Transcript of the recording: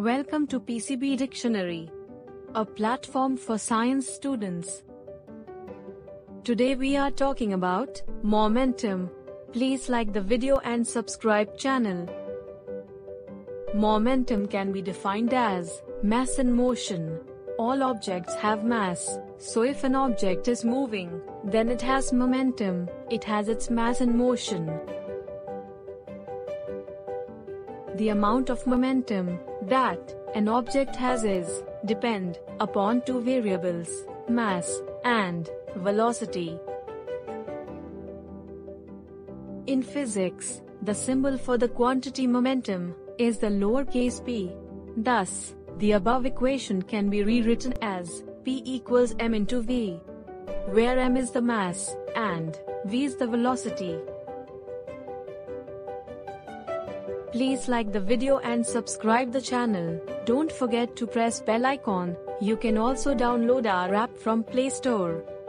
Welcome to PCB Dictionary, a platform for science students. Today we are talking about momentum. Please like the video and subscribe channel. Momentum can be defined as mass and motion. All objects have mass, so if an object is moving, then it has momentum, it has its mass and motion. The amount of momentum that an object has is depend upon two variables, mass and velocity. In physics, the symbol for the quantity momentum is the lowercase p. Thus, the above equation can be rewritten as p equals m into v, where m is the mass and v is the velocity. Please like the video and subscribe the channel. Don't forget to press bell icon. You can also download our app from Play Store.